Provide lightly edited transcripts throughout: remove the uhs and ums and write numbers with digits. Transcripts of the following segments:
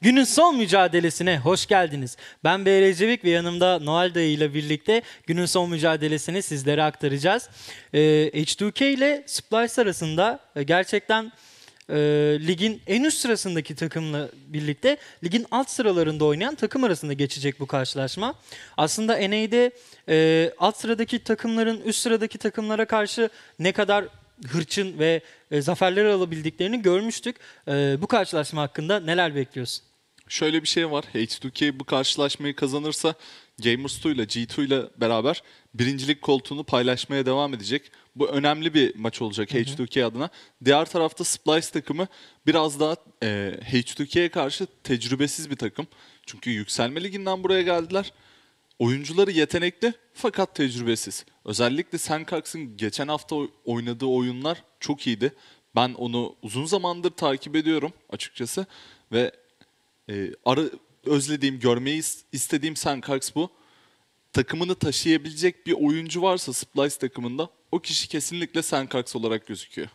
Günün son mücadelesine hoş geldiniz. Ben Beyrecevik ve yanımda Noel Dayı ile birlikte günün son mücadelesini sizlere aktaracağız. H2K ile Splyce arasında gerçekten ligin en üst sırasındaki takımla birlikte ligin alt sıralarında oynayan takım arasında geçecek bu karşılaşma. Aslında NA'de alt sıradaki takımların üst sıradaki takımlara karşı ne kadar hırçın ve zaferler alabildiklerini görmüştük. Bu karşılaşma hakkında neler bekliyorsun? Şöyle bir şey var. H2K bu karşılaşmayı kazanırsa Gamers 2 ile G2 ile beraber birincilik koltuğunu paylaşmaya devam edecek. Bu önemli bir maç olacak H2K adına. Diğer tarafta Splyce takımı biraz daha H2K'ye karşı tecrübesiz bir takım. Çünkü yükselme liginden buraya geldiler. Oyuncuları yetenekli fakat tecrübesiz. Özellikle Sencux'ın geçen hafta oynadığı oyunlar çok iyiydi. Ben onu uzun zamandır takip ediyorum açıkçası. Ve özlediğim, görmeyi istediğim Sencux bu. Takımını taşıyabilecek bir oyuncu varsa Splyce takımında o kişi kesinlikle Sencux olarak gözüküyor.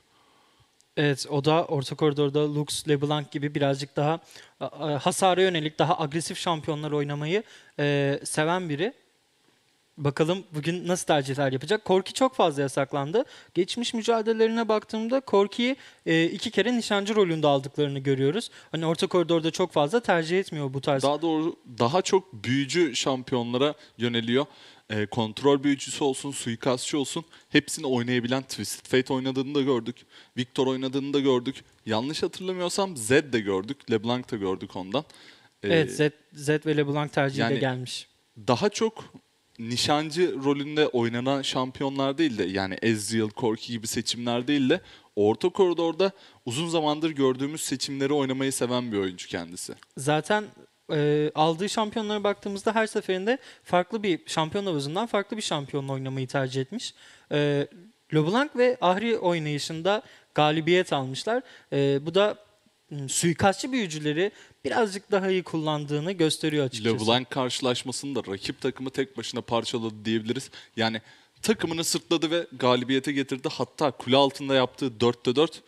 Evet, o da orta koridorda Lux, LeBlanc gibi birazcık daha hasara yönelik, daha agresif şampiyonlar oynamayı seven biri. Bakalım bugün nasıl tercihler yapacak? Corki çok fazla yasaklandı. Geçmiş mücadelelerine baktığımda Corki'yi 2 kere nişancı rolünde aldıklarını görüyoruz. Hani orta koridorda çok fazla tercih etmiyor bu tarz. Daha çok büyücü şampiyonlara yöneliyor. Kontrol büyücüsü olsun, suikastçı olsun, hepsini oynayabilen Twisted Fate oynadığını da gördük. Victor oynadığını da gördük. Yanlış hatırlamıyorsam Zed de gördük, LeBlanc da gördük ondan. Evet, Zed ve LeBlanc tercihiyle yani gelmiş. Daha çok nişancı rolünde oynanan şampiyonlar değil de, yani Ezreal, Corki gibi seçimler değil de orta koridorda uzun zamandır gördüğümüz seçimleri oynamayı seven bir oyuncu kendisi. Zaten aldığı şampiyonlara baktığımızda her seferinde farklı bir şampiyon havuzundan farklı bir şampiyonla oynamayı tercih etmiş. LeBlanc ve Ahri oynayışında galibiyet almışlar. Bu da suikastçı büyücüleri birazcık daha iyi kullandığını gösteriyor açıkçası. LeBlanc karşılaşmasında rakip takımı tek başına parçaladı diyebiliriz. Yani takımını sırtladı ve galibiyete getirdi. Hatta kule altında yaptığı 4'te 4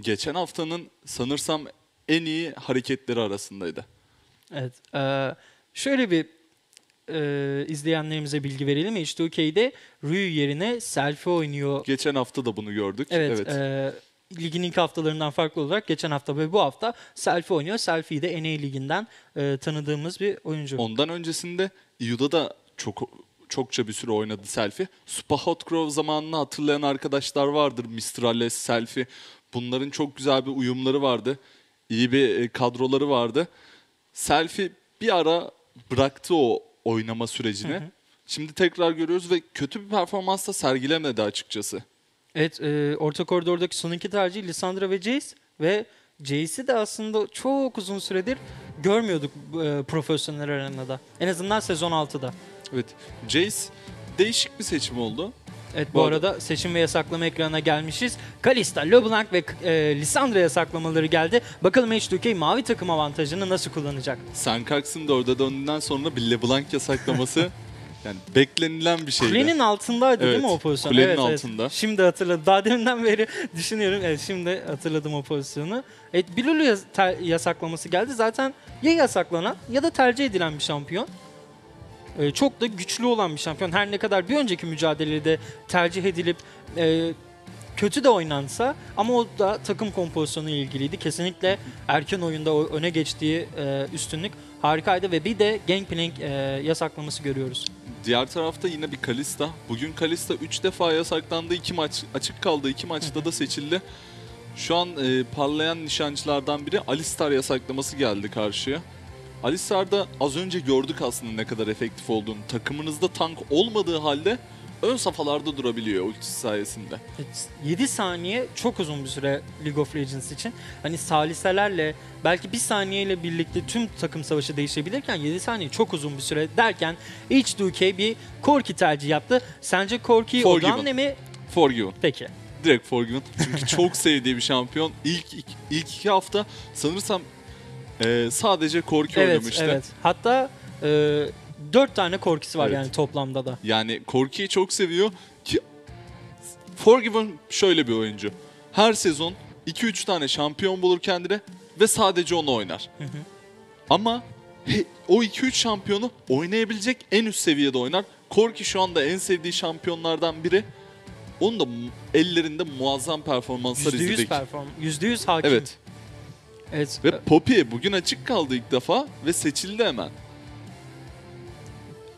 geçen haftanın sanırsam en iyi hareketleri arasındaydı. Evet. Şöyle bir izleyenlerimize bilgi verelim. H2K'de Ryu yerine Selfie oynuyor. Geçen hafta da bunu gördük. Evet. Ligin ilk haftalarından farklı olarak geçen hafta ve bu hafta Selfie oynuyor. Selfie de NA liginden tanıdığımız bir oyuncu. Ondan öncesinde EU'da da çokça bir süre oynadı Selfie. Spa Hot Grove zamanını hatırlayan arkadaşlar vardır. Mr. Ales, Selfie. Bunların çok güzel bir uyumları vardı. İyi bir kadroları vardı. Selfie bir ara bıraktı o oynama sürecini. Şimdi tekrar görüyoruz ve kötü bir performans da sergilemedi açıkçası. Evet, orta koridordaki son iki tercih Lissandra ve Jayce. Ve Jayce'i de aslında çok uzun süredir görmüyorduk profesyonel arenada. En azından sezon 6'da. Evet, Jayce değişik bir seçim oldu. Evet, bu arada seçim ve yasaklama ekranına gelmişiz. Kalista, LeBlanc ve Lissandra yasaklamaları geldi. Bakalım H2K mavi takım avantajını nasıl kullanacak? Sencux'ın da orada döndüğünden sonra bir LeBlanc yasaklaması yani beklenilen bir şeydi. Kulenin altındaydı, evet, değil mi o pozisyon? Kulenin altında. Evet. Şimdi hatırladım. Daha deminden beri düşünüyorum. Evet, şimdi hatırladım o pozisyonu. Evet, Bilulu yasaklaması geldi. Zaten ya yasaklanan ya da tercih edilen bir şampiyon. Çok da güçlü olan bir şampiyon. Her ne kadar bir önceki mücadelede tercih edilip kötü de oynansa, ama o da takım kompozisyonu ile ilgiliydi. Kesinlikle erken oyunda öne geçtiği üstünlük harikaydı ve bir de Gangplank yasaklaması görüyoruz. Diğer tarafta yine bir Kalista. Bugün Kalista 3 defa yasaklandı, 2 maç açık kaldı, 2 maçta da seçildi. Şu an parlayan nişancılardan biri Alistar yasaklaması geldi karşıya. Alistar'da az önce gördük aslında ne kadar efektif olduğunu. Takımınızda tank olmadığı halde ön safhalarda durabiliyor ultisi sayesinde. Evet, 7 saniye çok uzun bir süre League of Legends için. Hani saliselerle belki 1 saniyeyle birlikte tüm takım savaşı değişebilirken 7 saniye çok uzun bir süre derken H2K bir Corki tercih yaptı. Sence Corki Odoamne mi? Forgiven. Peki. Direkt Forgiven. Çünkü çok sevdiği bir şampiyon. İlk 2 hafta sanırsam sadece Corki oynamıştı. Evet. Hatta 4 tane Corki'si var, evet, yani toplamda da. Yani Corki'yi çok seviyor ki Forgiven şöyle bir oyuncu. Her sezon 2-3 tane şampiyon bulur kendine ve sadece onu oynar. Ama o 2-3 şampiyonu oynayabilecek en üst seviyede oynar. Corki şu anda en sevdiği şampiyonlardan biri. Onun da ellerinde muazzam performanslar izledik. %100 hakim. Evet. Evet. Ve Poppy bugün açık kaldı ilk defa ve seçildi hemen.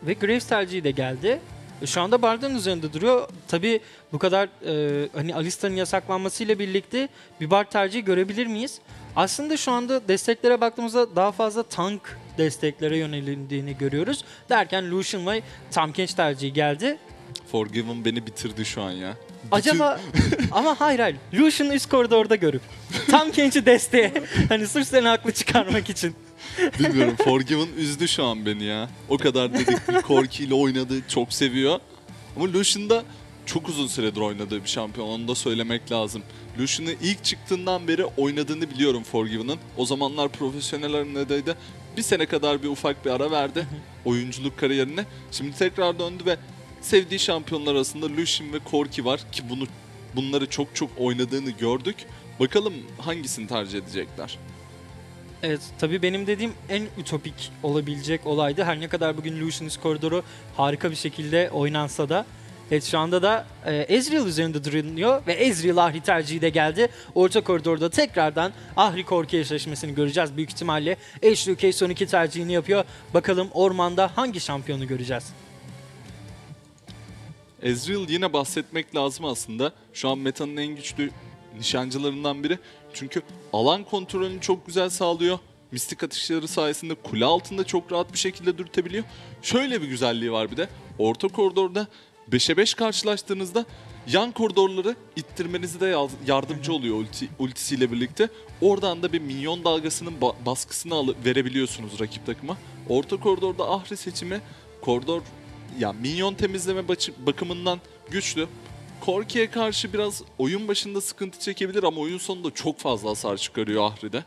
Ve Graves tercihi de geldi. Şu anda Bard'ın üzerinde duruyor. Tabii bu kadar hani Alista'nın yasaklanmasıyla birlikte bir Bard tercihi görebilir miyiz? Aslında şu anda desteklere baktığımızda daha fazla tank desteklere yönelindiğini görüyoruz. Derken Lucian ve Tahm Kench tercihi geldi. Forgiven beni bitirdi şu an ya. Acaba ama hayır. Lucian'ı üst koridorda görüp Tahm Kench'i desteğe hani sırf seni haklı çıkarmak için. Bilmiyorum, Forgiven üzdü şu an beni ya. O kadar dedik bir Corki ile oynadı, çok seviyor. Ama Lucian da çok uzun süredir oynadığı bir şampiyon, onu da söylemek lazım. Lucian'ı ilk çıktığından beri oynadığını biliyorum Forgiven'ın. O zamanlar profesyonel arenadaydı. Bir sene kadar bir ufak bir ara verdi oyunculuk kariyerine. Şimdi tekrar döndü ve sevdiği şampiyonlar arasında Lucian ve Corki var ki bunları çok çok oynadığını gördük. Bakalım hangisini tercih edecekler? Evet, tabii benim dediğim en ütopik olabilecek olaydı. Her ne kadar bugün Lucian's koridoru harika bir şekilde oynansa da. Evet, şu anda da Ezreal üzerinde duruyor ve Ezreal Ahri tercihi de geldi. Orta koridorda tekrardan Ahri Corki eşleşmesini göreceğiz. Büyük ihtimalle H2K son 2 tercihini yapıyor. Bakalım ormanda hangi şampiyonu göreceğiz? Ezreal yine bahsetmek lazım aslında. Şu an metanın en güçlü nişancılarından biri. Çünkü alan kontrolünü çok güzel sağlıyor. Mistik atışları sayesinde kule altında çok rahat bir şekilde dürtebiliyor. Şöyle bir güzelliği var bir de. Orta koridorda 5'e 5 karşılaştığınızda yan koridorları ittirmenize de yardımcı oluyor ultisiyle birlikte. Oradan da bir minyon dalgasının baskısını verebiliyorsunuz rakip takıma. Orta koridorda Ahri seçimi koridor yani minyon temizleme bakımından güçlü. Corki'ye karşı biraz oyun başında sıkıntı çekebilir ama oyun sonunda çok fazla hasar çıkarıyor Ahri'de.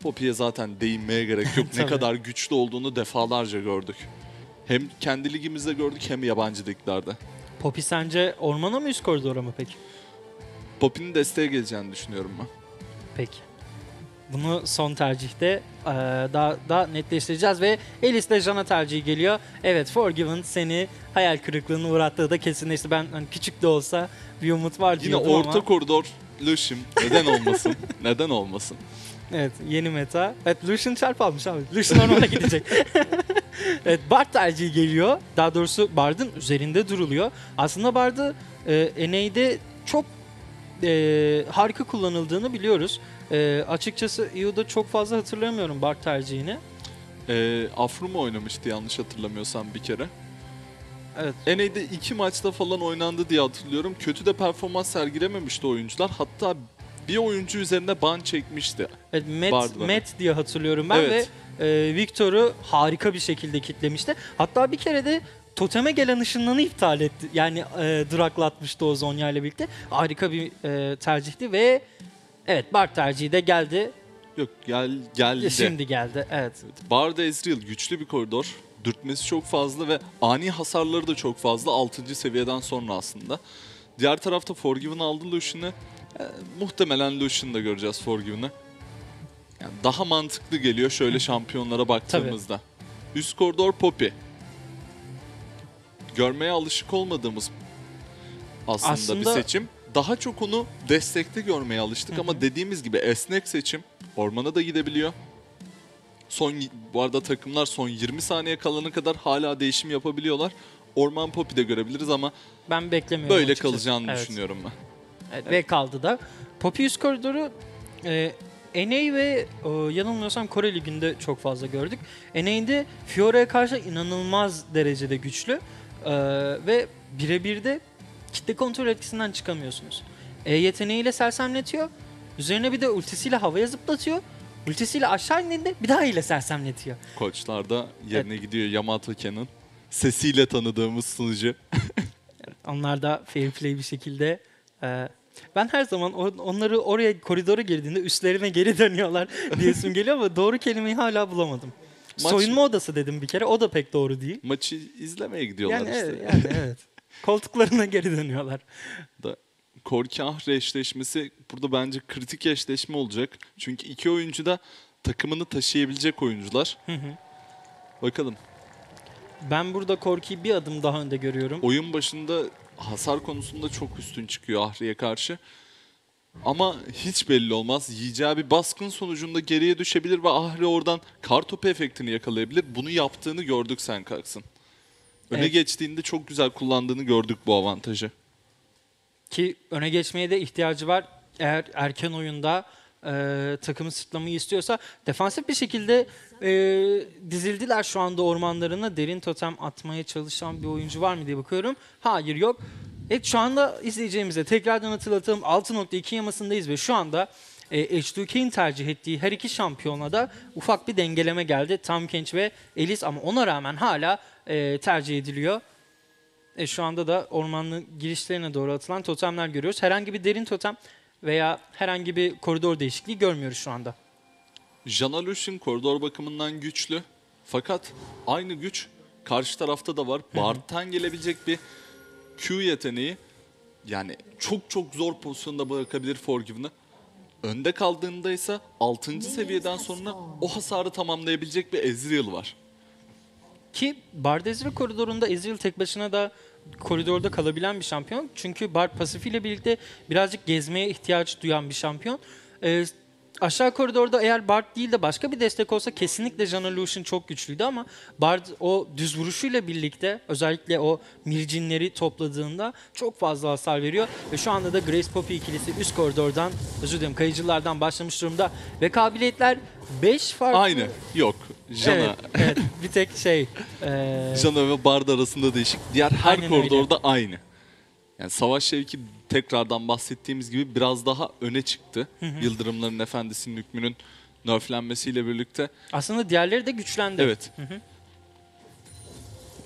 Poppy'ye zaten değinmeye gerek yok. Ne kadar güçlü olduğunu defalarca gördük. Hem kendi ligimizde gördük hem yabancı liglerde. Poppy sence ormana mı üst koridora mı peki? Poppy'nin desteğe geleceğini düşünüyorum ben. Peki. Bunu son tercihte daha netleştireceğiz ve Elise ile Janna tercihi geliyor. Evet, Forgiven seni hayal kırıklığına uğrattığı da kesinleşti. Ben hani küçük de olsa bir umut var diyordum ama. Yine orta koridor Lucian. Neden olmasın? Neden olmasın? Evet, yeni meta. Evet, Lucian çarp almış abi. Lucian ormana gidecek. Evet, Bard tercihi geliyor. Daha doğrusu Bard'ın üzerinde duruluyor. Aslında Bard'ı NA'de çok harika kullanıldığını biliyoruz. Açıkçası EU'da çok fazla hatırlamıyorum Bard tercihini. Afro mu oynamıştı yanlış hatırlamıyorsam bir kere? Evet. NA'de 2 maçta falan oynandı diye hatırlıyorum. Kötü de performans sergilememişti oyuncular. Hatta bir oyuncu üzerinde ban çekmişti. Evet, Matt diye hatırlıyorum ben, evet. Ve Victor'u harika bir şekilde kitlemişti. Hatta bir kere de toteme gelen ışınlanı iptal etti. Yani duraklatmıştı o Zonya ile birlikte. Harika bir tercihti ve evet, Bard tercihi de geldi. Yok, geldi. Şimdi geldi, evet. Bard Ezreal güçlü bir koridor. Dürtmesi çok fazla ve ani hasarları da çok fazla. 6. seviyeden sonra aslında. Diğer tarafta Forgiven aldı Lucian'ı. Muhtemelen Lucian'ı da göreceğiz Forgiven'ı. Yani daha mantıklı geliyor şöyle şampiyonlara baktığımızda. Tabii. Üst koridor Poppy. Görmeye alışık olmadığımız aslında bir seçim. Daha çok onu destekte görmeye alıştık ama dediğimiz gibi esnek seçim. Ormana da gidebiliyor. Bu arada takımlar son 20 saniye kalana kadar hala değişim yapabiliyorlar. Orman Poppy'de görebiliriz ama ben beklemiyorum böyle açıkçası. Kalacağını düşünüyorum ben. Evet. Ve kaldı da. Poppy üst koridoru NA ve yanılmıyorsam Kore Ligi'nde çok fazla gördük. NA'de Fiora'ya karşı inanılmaz derecede güçlü ve birebir de kitle kontrol etkisinden çıkamıyorsunuz. Yeteneğiyle sersemletiyor. Üzerine bir de ultisiyle havaya zıplatıyor. Ultisiyle aşağı indiğinde bir daha ile sersemletiyor. Koçlar da yerine gidiyor. Yamato Ken'in sesiyle tanıdığımız sunucu. Onlar da fair play bir şekilde... Ben her zaman onları oraya koridora girdiğinde üstlerine geri dönüyorlar diyesim geliyor ama doğru kelimeyi hala bulamadım. Soyunma odası dedim bir kere. O da pek doğru değil. Maçı izlemeye gidiyorlar yani, işte. Evet, yani evet. Koltuklarına geri dönüyorlar. Da Corki-Ahri eşleşmesi burada bence kritik eşleşme olacak. Çünkü iki oyuncu da takımını taşıyabilecek oyuncular. Bakalım. Ben burada Corki'yi bir adım daha önde görüyorum. Oyun başında hasar konusunda çok üstün çıkıyor Ahri'ye karşı. Ama hiç belli olmaz. Yiyeceği bir baskın sonucunda geriye düşebilir ve Ahri oradan kartopu efektini yakalayabilir. Bunu yaptığını gördük Sencux'ın. Öne geçtiğinde çok güzel kullandığını gördük bu avantajı. Ki öne geçmeye de ihtiyacı var. Eğer erken oyunda takımı sırtlamayı istiyorsa. Defansif bir şekilde dizildiler şu anda ormanlarına. Derin totem atmaya çalışan bir oyuncu var mı diye bakıyorum. Hayır, yok. Evet, şu anda izleyeceğimize tekrardan hatırlatalım. 6.2 yamasındayız ve şu anda H2K'in tercih ettiği her iki şampiyona da ufak bir dengeleme geldi. Tahm Kench ve Elise, ama ona rağmen hala tercih ediliyor. Şu anda da ormanın girişlerine doğru atılan totemler görüyoruz. Herhangi bir derin totem veya herhangi bir koridor değişikliği görmüyoruz şu anda. Janna Lucian koridor bakımından güçlü. Fakat aynı güç karşı tarafta da var. Bard'tan gelebilecek bir Q yeteneği, yani çok çok zor pozisyonda bırakabilir Forgiven'ı. Önde kaldığında ise 6. seviyeden sonra o hasarı tamamlayabilecek bir Ezreal var. Ki Bard Ezreal koridorunda Ezreal tek başına da koridorda kalabilen bir şampiyon. Çünkü Bard pasifiyle birlikte birazcık gezmeye ihtiyaç duyan bir şampiyon. Aşağı koridorda eğer Bard değil de başka bir destek olsa kesinlikle Janna Lucian çok güçlüydü, ama Bard o düz vuruşuyla birlikte özellikle o mircinleri topladığında çok fazla hasar veriyor. Ve şu anda da Graves Poppy ikilisi üst koridordan, özür dilerim, kayıcılardan başlamış durumda. Ve kabiliyetler 5 farklı... Aynı, yok. Janna. Evet, evet, bir tek şey... Janna ve Bard arasında değişik. Diğer her koridorda aynı. Yani savaş şevki tekrardan bahsettiğimiz gibi biraz daha öne çıktı. Yıldırımların Efendisi'nin hükmünün nerflenmesiyle birlikte. Aslında diğerleri de güçlendi. Evet.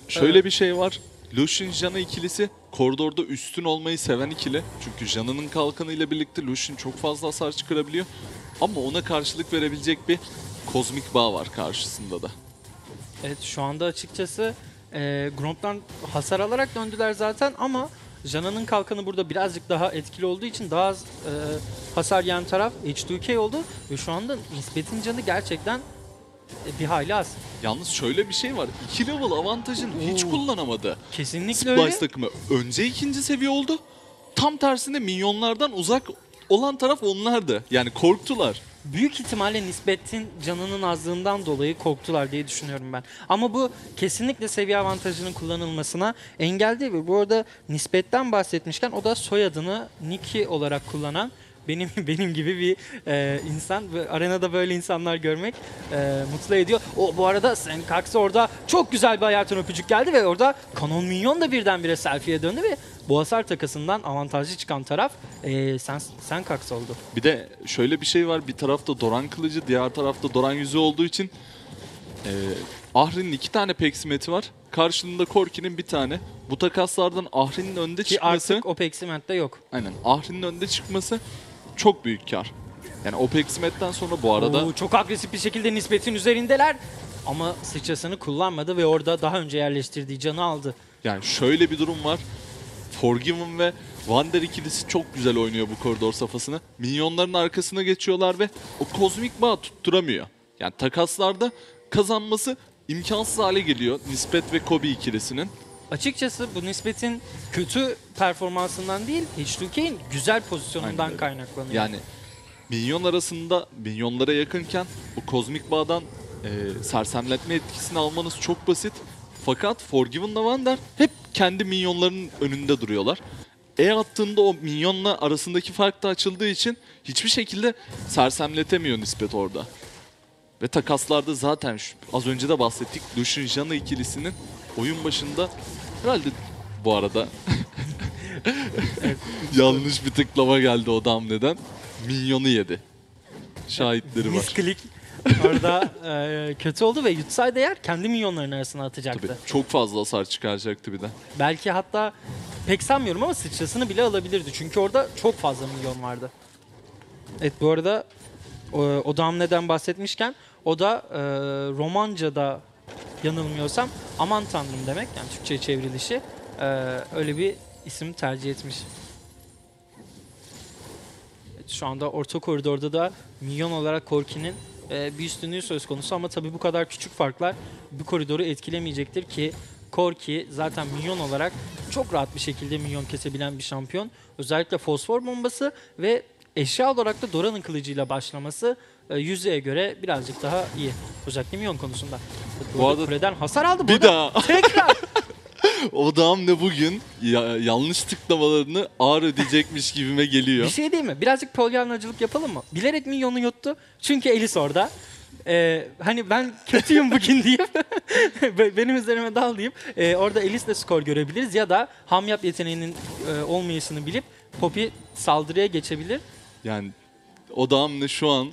Şöyle bir şey var. Lucian Janna ikilisi koridorda üstün olmayı seven ikili. Çünkü Janna'nın kalkanıyla birlikte Lucian çok fazla hasar çıkarabiliyor. Ama ona karşılık verebilecek bir kozmik bağ var karşısında da. Evet, şu anda açıkçası Gromp'tan hasar alarak döndüler zaten, ama Janna'nın kalkanı burada birazcık daha etkili olduğu için daha az hasar yiyen taraf H2K oldu. Ve şu anda Nisbet'in canı gerçekten bir hayli az. Yalnız şöyle bir şey var. 2 level avantajını hiç kullanamadı. Kesinlikle Splyce öyle. Splyce takımı önce 2. seviye oldu. Tam tersine minyonlardan uzak olan taraf onlardı. Yani korktular. Büyük ihtimalle Nisbet'in canının azlığından dolayı korktular diye düşünüyorum ben. Ama bu kesinlikle seviye avantajının kullanılmasına engel değil. Bu arada Nisbet'ten bahsetmişken, o da soyadını Nikki olarak kullanan benim gibi bir insan. Arenada böyle insanlar görmek mutlu ediyor. Bu arada Sencux orada çok güzel bir hayatın öpücük geldi ve orada Kanon Minyon da birdenbire selfie'ye döndü ve bu hasar takasından avantajlı çıkan taraf Sencux oldu. Bir de şöyle bir şey var. Bir tarafta Doran Kılıcı, diğer tarafta Doran Yüzü olduğu için Ahri'nin 2 tane peksimeti var. Karşılığında Corki'nin 1 tane. Bu takaslardan Ahri'nin önde çıkması... Ki artık o peksimet de yok. Aynen. Ahri'nin önde çıkması çok büyük kar. Yani o peksimetten sonra bu arada... çok agresif bir şekilde Nisbet'in üzerindeler. Ama sıçrasını kullanmadı ve orada daha önce yerleştirdiği canı aldı. Yani şöyle bir durum var. Forgiven ve Wunder ikilisi çok güzel oynuyor bu koridor safhasını. Minyonların arkasına geçiyorlar ve o kozmik bağ tutturamıyor. Yani takaslarda kazanması imkansız hale geliyor Nisbeth ve Kobbe ikilisinin. Açıkçası bu Nisbet'in kötü performansından değil, H2K'in güzel pozisyonundan kaynaklanıyor. Yani minyon arasında minyonlara yakınken bu kozmik bağdan sersemletme etkisini almanız çok basit. Fakat Forgiven ve Wunder hep kendi minyonların önünde duruyorlar. E attığında o minyonla arasındaki fark da açıldığı için hiçbir şekilde sersemletemiyor Nisbeth orada. Ve takaslarda zaten az önce de bahsettik. Lucian Janna ikilisinin oyun başında herhalde bu arada yanlış bir tıklama geldi Odoamne'den. Minyonu yedi. Şahitleri var. Misklik. Orada kötü oldu ve yutsaydı eğer kendi minyonların arasına atacaktı. Tabii, çok fazla hasar çıkaracaktı bir de. Belki hatta pek sanmıyorum ama sıçrasını bile alabilirdi. Çünkü orada çok fazla minyon vardı. Evet, bu arada Odoamne'den bahsetmişken, o da Romanca'da yanılmıyorsam aman tanrım demek, yani Türkçe'ye çevrilişi. Öyle bir isim tercih etmiş. Şu anda orta koridorda da milyon olarak Corki'nin bir üstünlüğü söz konusu ama tabii bu kadar küçük farklar bu koridoru etkilemeyecektir ki Corki zaten minyon olarak çok rahat bir şekilde minyon kesebilen bir şampiyon. Özellikle fosfor bombası ve eşya olarak da Dora'nın kılıcıyla başlaması Yüzüğe göre birazcık daha iyi. Özellikle minyon konusunda. Bu arada kuleden hasar aldı. Bir daha. Tekrar. Odoamne bugün yanlış tıklamalarını ağır ödeyecekmiş gibime geliyor. Bir şey değil mi? Birazcık polyanlacılık yapalım mı? Bilerek minyonu yuttu. Çünkü Elise orada. Hani ben kötüyüm bugün diyeyim. Benim üzerime dal diyeyim. Orada Elise'le skor görebiliriz. Ya da hamyap yeteneğinin olmayışını bilip Poppy saldırıya geçebilir. Yani Odoamne şu an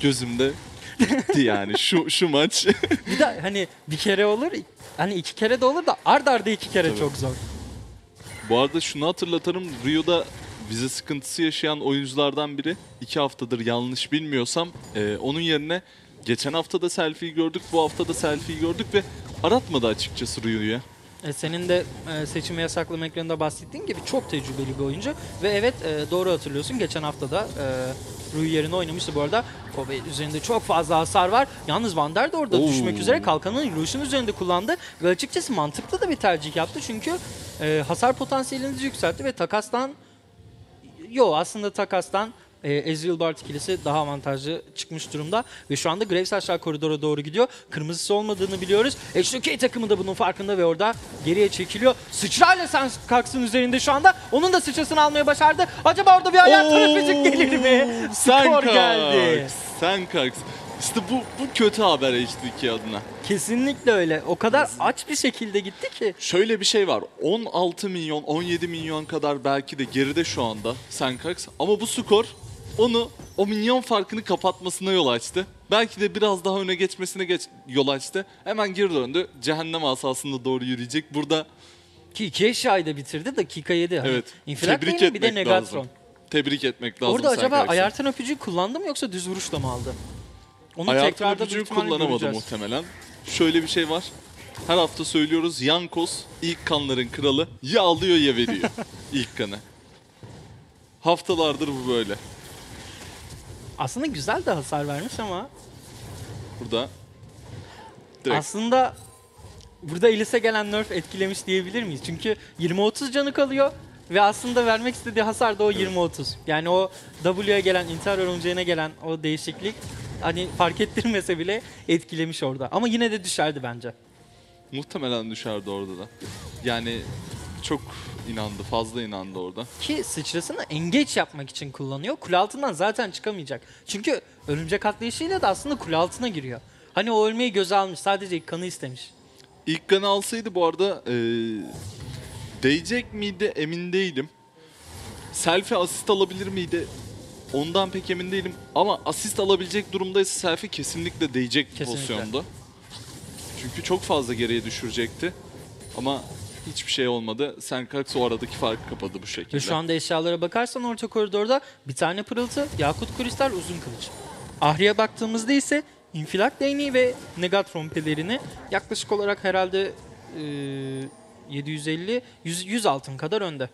gözümde gitti yani şu maç. Bir de hani bir kere olur, hani iki kere de olur da ard arda iki kere tabii. Çok zor. Bu arada şunu hatırlatırım, Rio'da vize sıkıntısı yaşayan oyunculardan biri 2 haftadır yanlış bilmiyorsam onun yerine geçen hafta da Selfie'yi gördük, bu hafta da Selfie'yi gördük ve aratmadı açıkçası Rio'ya. Senin de seçim ve yasaklama ekranında bahsettiğin gibi çok tecrübeli bir oyuncu ve evet doğru hatırlıyorsun, geçen hafta da Rui yerine oynamıştı bu arada. Kobbe üzerinde çok fazla hasar var. Yalnız Wunder de orada düşmek üzere kalkanını Lucian üzerinde kullandı ve açıkçası mantıklı da bir tercih yaptı çünkü hasar potansiyelinizi yükseltti ve takastan aslında takastan Ezreal Bard ikilisi daha avantajlı çıkmış durumda ve şu anda Graves aşağı koridora doğru gidiyor. Kırmızısı olmadığını biliyoruz. H2K takımı da bunun farkında ve orada geriye çekiliyor. Sıçrayla Sencux'ın üzerinde şu anda. Onun da sıçrasını almayı başardı. Acaba orada bir ayar tarafıcık gelir mi? Skor geldi. Sencux. İşte bu kötü haber H2K adına. Kesinlikle öyle. O kadar aç bir şekilde gitti ki. Şöyle bir şey var. 16 milyon, 17 milyon kadar belki de geride şu anda Sencux ama bu skor onu o minyon farkını kapatmasına yol açtı. Belki de biraz daha öne geçmesine yol açtı. Hemen geri döndü. Cehennem asasında doğru yürüyecek. Burada ki 2 eşyayı da bitirdi. Dakika 7. Evet. Tebrik etmek bir de Negatron. Lazım. Tebrik etmek lazım. Orada acaba ayartan öpücüğü kullandı mı yoksa düz vuruşla mı aldı? Onu ayartan öpücüğü kullanamadı muhtemelen. Şöyle bir şey var. Her hafta söylüyoruz. Jankos ilk kanların kralı. Ya alıyor ya veriyor ilk kanı. Haftalardır bu böyle. Aslında güzel de hasar vermiş ama burada direkt. Aslında burada Elise'e gelen nerf etkilemiş diyebilir miyiz? Çünkü 20-30 canı kalıyor ve aslında vermek istediği hasar da o 20-30. Yani o W'ye gelen, intihar örümceğine gelen o değişiklik hani fark ettirmese bile etkilemiş orada. Ama yine de düşerdi bence. Muhtemelen düşerdi orada da. Yani çok inandı, fazla inandı orada. Ki sıçrasını engeç yapmak için kullanıyor. Kule altından zaten çıkamayacak. Çünkü örümcek atlayışıyla da aslında kule altına giriyor. Hani o ölmeyi göze almış, sadece ilk kanı istemiş. İlk kanı alsaydı bu arada değecek miydi emin değilim. Selfie asist alabilir miydi? Ondan pek emin değilim. Ama asist alabilecek durumdaysa Selfie kesinlikle değecek pozisyonda. Çünkü çok fazla geriye düşürecekti. Ama hiçbir şey olmadı. Sencux o aradaki farkı kapadı bu şekilde. Ve şu anda eşyalara bakarsan orta koridorda bir tane pırıltı, yakut kristal, uzun kılıç. Ahri'ye baktığımızda ise infilak değneği ve negatron pelerini yaklaşık olarak herhalde 750-100 altın kadar önde.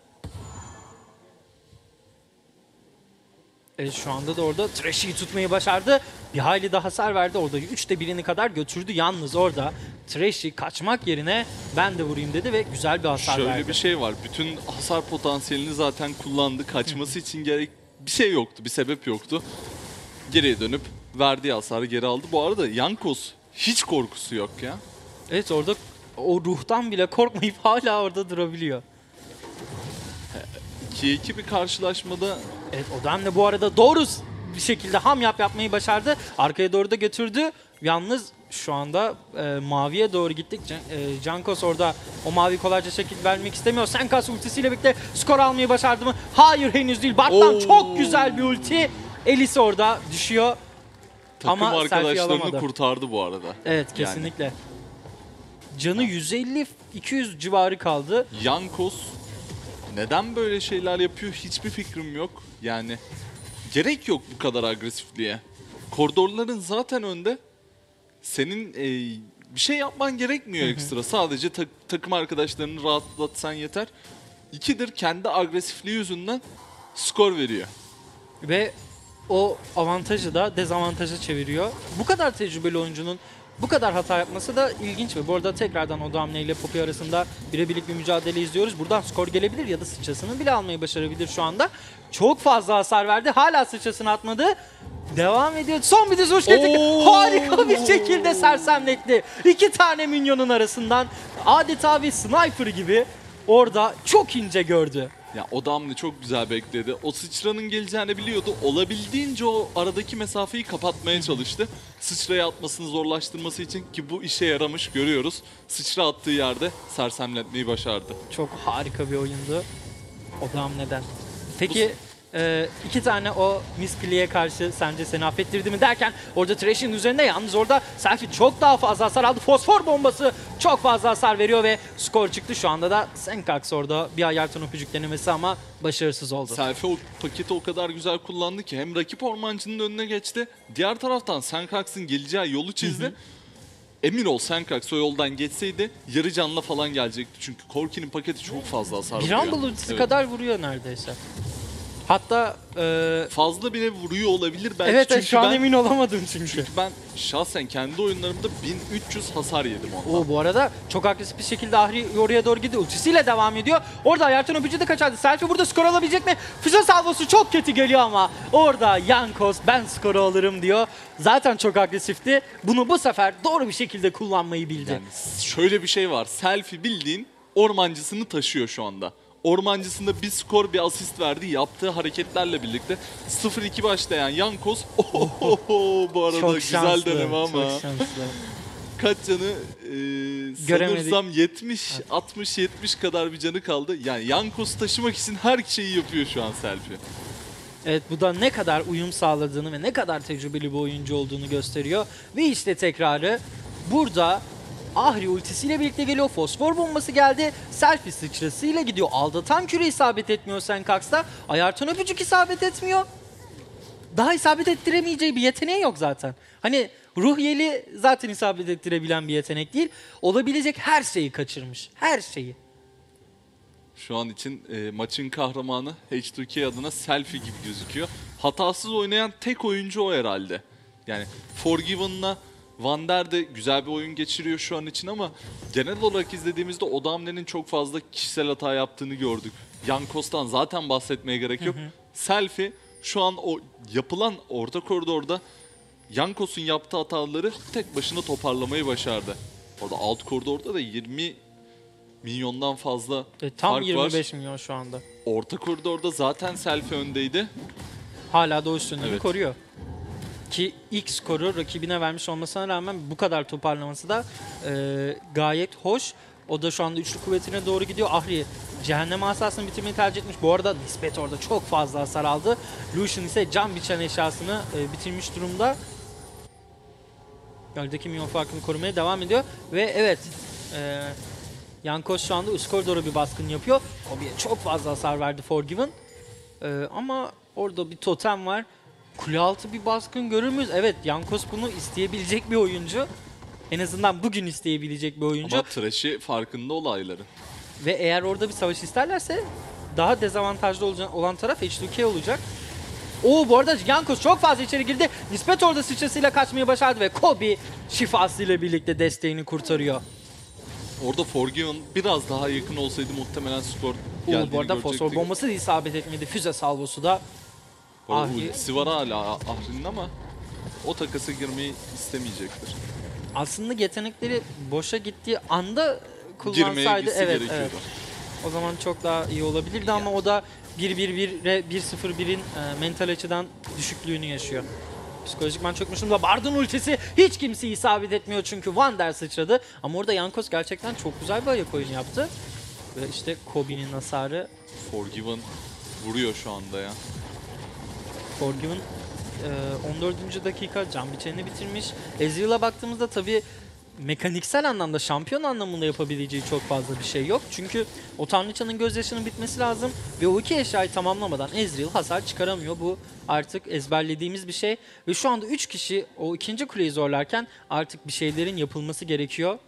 Şu anda da orada Trashy'yi tutmayı başardı. Bir hayli daha hasar verdi. Orada 3'te birini kadar götürdü. Yalnız orada Trashy kaçmak yerine ben de vurayım dedi ve güzel bir hasar verdi. Şöyle bir şey var. Bütün hasar potansiyelini zaten kullandı. Kaçması için gerek bir şey yoktu. Bir sebep yoktu. Geriye dönüp verdiği hasarı geri aldı. Bu arada Jankos hiç korkusu yok ya. Evet, orada o ruhtan bile korkmayıp hala orada durabiliyor. 2-2 bir karşılaşmada. Evet, Odoamne bu arada doğru bir şekilde hamyap yapmayı başardı. Arkaya doğru da götürdü. Yalnız şu anda maviye doğru gittik. Jankos orada o mavi kolayca şekil vermek istemiyor. Sencux ultisiyle birlikte skor almayı başardı mı? Hayır, henüz değil. Bart'tan çok güzel bir ulti. Elise orada düşüyor. Takım ama arkadaşlarını kurtardı bu arada. Evet, kesinlikle. Yani. Canı 150-200 civarı kaldı. Jankos neden böyle şeyler yapıyor hiçbir fikrim yok. Yani gerek yok bu kadar agresifliğe. Koridorların zaten önde. Senin bir şey yapman gerekmiyor ekstra. Sadece takım arkadaşlarını rahatlatsan yeter. 2'dir kendi agresifliği yüzünden skor veriyor. Ve o avantajı da dezavantaja çeviriyor. Bu kadar tecrübeli oyuncunun bu kadar hata yapması da ilginç ve bu arada tekrardan Odoamne ile Poppy arasında birebirlik bir mücadele izliyoruz. Buradan skor gelebilir ya da sıçrasını bile almayı başarabilir şu anda. Çok fazla hasar verdi. Hala sıçrasını atmadı. Devam ediyor. Son bir düz hoş getirdik. Harika bir şekilde sersemletti. İki tane minyonun arasından adeta bir sniper gibi orada çok ince gördü. Ya Odoamne çok güzel bekledi. O sıçranın geleceğini biliyordu. Olabildiğince o aradaki mesafeyi kapatmaya çalıştı. Sıçrayı atmasını zorlaştırması için ki bu işe yaramış görüyoruz. Sıçra attığı yerde sersemletmeyi başardı. Çok harika bir oyundu Odoamne'den. Peki iki tane o miskiliğe karşı sence seni affettirdi mi derken orada Trashy'nin üzerinde yalnız orada Selfie çok daha fazla hasar aldı. Fosfor bombası çok fazla hasar veriyor ve skor çıktı. Şu anda da Sencux orada bir ayartan öpücük denemesi ama başarısız oldu. Selfie o paketi o kadar güzel kullandı ki hem rakip ormancının önüne geçti. Diğer taraftan Sencux'ın geleceği yolu çizdi. Emin ol Sencux o yoldan geçseydi yarı canla falan gelecekti. Çünkü Corki'nin paketi çok fazla hasar vuruyor. Rumble ultisi kadar vuruyor neredeyse. Hatta fazla bile vuruyor olabilir belki. Evet, çünkü şu an emin olamadım çünkü ben şahsen kendi oyunlarımda 1300 hasar yedim ondan. Bu arada çok agresif bir şekilde Ahri oraya doğru gidiyor. Ultisiyle devam ediyor. Orada Ayartan öpücü de kaçardı. Selfie burada skor alabilecek mi? Füze salvosu çok kötü geliyor ama orada Jankos ben skoru alırım diyor. Zaten çok agresifti. Bunu bu sefer doğru bir şekilde kullanmayı bildi. Yani şöyle bir şey var. Selfie bildiğin ormancısını taşıyor şu anda. Ormancısında bir skor, bir asist verdi. Yaptığı hareketlerle birlikte 0-2 başlayan Jankos. Bu arada çok güzel şanslı, deneme ama. Kaç canı? Sanırsam 60-70 kadar bir canı kaldı. Yani Jankos'u taşımak için her şeyi yapıyor şu an Selfie. Evet, bu da ne kadar uyum sağladığını ve ne kadar tecrübeli bir oyuncu olduğunu gösteriyor. Ve işte tekrarı burada Ahri ultisiyle birlikte geliyor. Fosfor bombası geldi. Selfie sıçrasıyla gidiyor. Aldatan küre isabet etmiyor Sencux'ta. Ayartan öpücük isabet etmiyor. Daha isabet ettiremeyeceği bir yeteneği yok zaten. Hani ruh yeli zaten isabet ettirebilen bir yetenek değil. Olabilecek her şeyi kaçırmış. Her şeyi. Şu an için maçın kahramanı H2K adına Selfie gibi gözüküyor. Hatasız oynayan tek oyuncu o herhalde. Yani Forgiven'la Wunder de güzel bir oyun geçiriyor şu an için ama genel olarak izlediğimizde Odoamne'nin çok fazla kişisel hata yaptığını gördük. Jankos'tan zaten bahsetmeye gerek yok. Selfie şu an o yapılan orta koridorda Jankos'un yaptığı hataları tek başına toparlamayı başardı. Orada alt koridorda da 20 milyondan fazla fark 25 var. Milyon şu anda. Orta koridorda zaten Selfie öndeydi. Hala da o üstünlüğünü koruyor. Ki ilk skoru rakibine vermiş olmasına rağmen bu kadar toparlaması da gayet hoş. O da şu anda üçlü kuvvetine doğru gidiyor. Ahri cehennem asasını bitirmeyi tercih etmiş. Bu arada Nisbeth orada çok fazla hasar aldı. Lucian ise can biçen eşyasını bitirmiş durumda. Göldeki milyon farkını korumaya devam ediyor. Ve evet, Jankos şu anda üst koridora bir baskın yapıyor. Kobbe'ye çok fazla hasar verdi Forgiven. Ama orada bir totem var. Kule altı bir baskın görür müyüz? Evet, Jankos bunu isteyebilecek bir oyuncu. En azından bugün isteyebilecek bir oyuncu. Ama Trashy farkında olayları. Ve eğer orada bir savaş isterlerse daha dezavantajlı olan taraf H2K olacak. Bu arada Jankos çok fazla içeri girdi. Nisbeth orada sıçrasıyla kaçmayı başardı ve Kobbe şifasıyla birlikte desteğini kurtarıyor. Orada Forgiven biraz daha yakın olsaydı muhtemelen skor geldiğini görecektik. Bu arada fosfor bombası da isabet etmedi. Füze salvosu da. Ultisi var hala Ahri'nin ama o takasa girmeyi istemeyecektir. Aslında yetenekleri boşa gittiği anda kullansaydı evet. O zaman çok daha iyi olabilirdi ama o da 1-1-1'e 1-0-1'in mental açıdan düşüklüğünü yaşıyor. Psikolojikman çökmüşüm de Bard'ın ultisi hiç kimseyi isabet etmiyor çünkü Wunder sıçradı. Ama orada Jankos gerçekten çok güzel bir ayak oyunu yaptı. Ve işte Kobbe'nin hasarı. Forgiven vuruyor şu anda ya. Forgiven 14. dakika can biçenini bitirmiş. Ezreal'a baktığımızda tabii mekaniksel anlamda, şampiyon anlamında yapabileceği çok fazla bir şey yok. Çünkü o Tanrıçanın gözyaşının bitmesi lazım ve o iki eşyayı tamamlamadan Ezreal hasar çıkaramıyor. Bu artık ezberlediğimiz bir şey. Ve şu anda 3 kişi o ikinci kuleyi zorlarken artık bir şeylerin yapılması gerekiyor.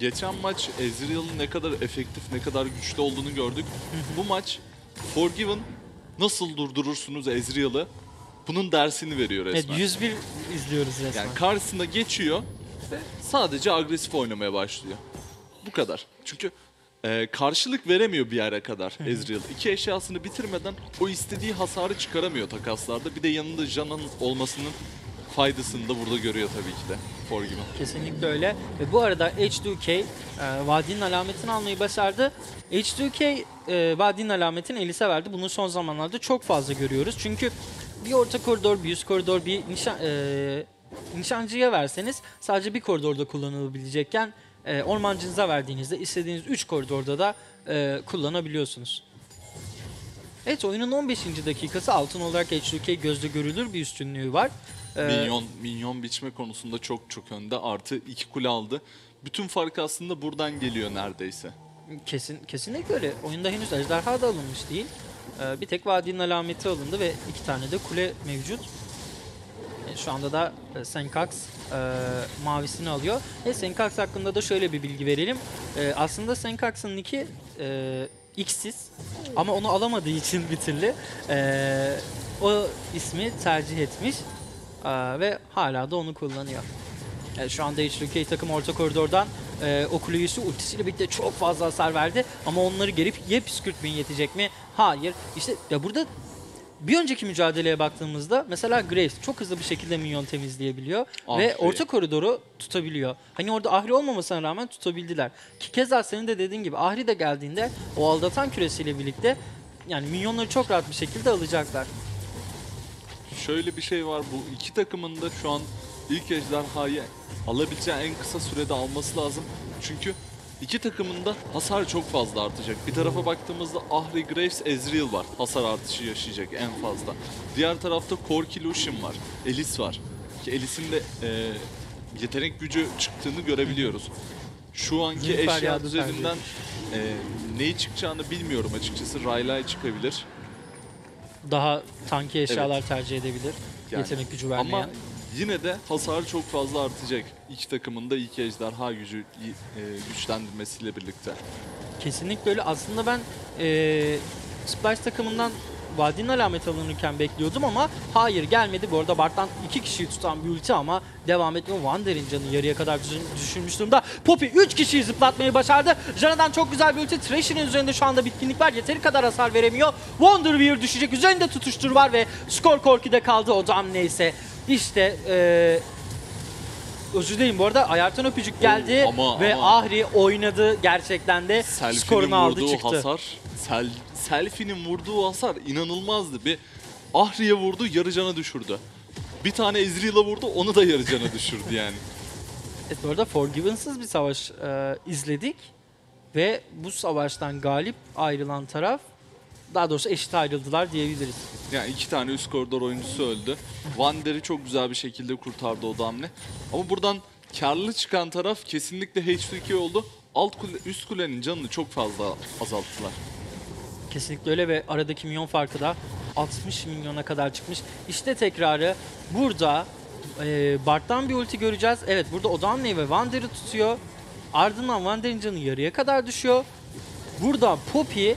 Geçen maç Ezreal'ın ne kadar efektif, ne kadar güçlü olduğunu gördük. Bu maç Forgiven nasıl durdurursunuz Ezreal'ı? bunun dersini veriyor resmen. Evet, 101 izliyoruz resmen. Yani karşısına geçiyor ve sadece agresif oynamaya başlıyor. Bu kadar. Çünkü karşılık veremiyor bir yere kadar Ezreal. İki eşyasını bitirmeden o istediği hasarı çıkaramıyor takaslarda. Bir de yanında Janna'nın olmasının faydasını da burada görüyor tabii ki de Forgiven. Kesinlikle öyle. Ve bu arada H2K vadinin alametini almayı başardı. H2K vadinin alametini Elise'e verdi. Bunu son zamanlarda çok fazla görüyoruz. Çünkü bir orta koridor, bir üst koridor, bir nişancıya verseniz sadece bir koridorda kullanılabilecekken ormancınıza verdiğinizde istediğiniz 3 koridorda da kullanabiliyorsunuz. Evet, oyunun 15. dakikası altın olarak H2K gözle görülür bir üstünlüğü var. Minyon biçme konusunda çok önde, artı 2 kule aldı. Bütün fark aslında buradan geliyor neredeyse. Kesinlikle öyle. Oyunda henüz ejderha da alınmış değil. Bir tek vadinin alameti alındı ve 2 tane de kule mevcut. Şu anda da Sencux mavisini alıyor. Sencux hakkında da şöyle bir bilgi verelim. Aslında Sencux'ın iki X'siz ama onu alamadığı için bir türlü o ismi tercih etmiş ve hala da onu kullanıyor. Şu anda H2K takım orta koridordan Okulayüsü ultisiyle birlikte çok fazla hasar verdi ama onları geri püskürtmeyin yetecek mi? Hayır. İşte ya burada bir önceki mücadeleye baktığımızda mesela Graves çok hızlı bir şekilde minyon temizleyebiliyor ve orta koridoru tutabiliyor. Hani orada Ahri olmamasına rağmen tutabildiler. Ki keza senin de dediğin gibi Ahri de geldiğinde o aldatan küresiyle birlikte yani minyonları çok rahat bir şekilde alacaklar. Şöyle bir şey var, bu iki takımın da şu an ilk ejderhayı alabileceği en kısa sürede alması lazım. Çünkü iki takımın da hasar çok fazla artacak. Bir tarafa baktığımızda Ahri, Graves, Ezreal var. Hasar artışı yaşayacak en fazla. Diğer tarafta Corki, Lucian var. Elise var. Ki Elise'in de yetenek gücü çıktığını görebiliyoruz. Şu anki eşya düzeninden neyi çıkacağını bilmiyorum açıkçası. Rayla'ya çıkabilir. Daha tanki eşyalar tercih edebilir. Yani, yetenek gücü vermeyen. Ama yine de hasar çok fazla artacak. İki takımın da ilk ejderha gücü güçlendirmesiyle birlikte. Kesinlikle öyle. Aslında ben Splyce takımından vadinin alamet alınırken bekliyordum ama hayır, gelmedi. Bu arada Bard'dan 2 kişiyi tutan bir ulti ama devam etmiyor. Wunder'in canı yarıya kadar düşürmüş durumda. Poppy 3 kişiyi zıplatmayı başardı. Janna'dan çok güzel bir ulti. Trashy'nin üzerinde şu anda bitkinlik var. Yeteri kadar hasar veremiyor. Wunderwear düşecek. Üzerinde tutuştur var ve skor Corki'de kaldı. Odoamne ise İşte özür dilerim bu arada, ayartan öpücük geldi ama Ahri oynadı gerçekten de, skorunu aldı çıktı. Selfie'nin vurduğu hasar inanılmazdı. Bir Ahri'ye vurdu, yarı cana düşürdü. Bir tane Ezreal'a vurdu, onu da yarı cana düşürdü yani. Evet, bu arada Forgiven'sız bir savaş izledik ve bu savaştan galip ayrılan taraf, daha doğrusu eşit ayrıldılar diyebiliriz. Yani iki tane üst koridor oyuncusu öldü. Wander'i çok güzel bir şekilde kurtardı Odoamne. Ama buradan karlı çıkan taraf kesinlikle H2K oldu. Üst kulenin canını çok fazla azalttılar. Kesinlikle öyle ve aradaki minyon farkı da 60 milyona kadar çıkmış. İşte tekrarı burada Bard'dan bir ulti göreceğiz. Evet, burada Odoamne ve Wander'i tutuyor. Ardından Wander'in canı yarıya kadar düşüyor. Burada Poppy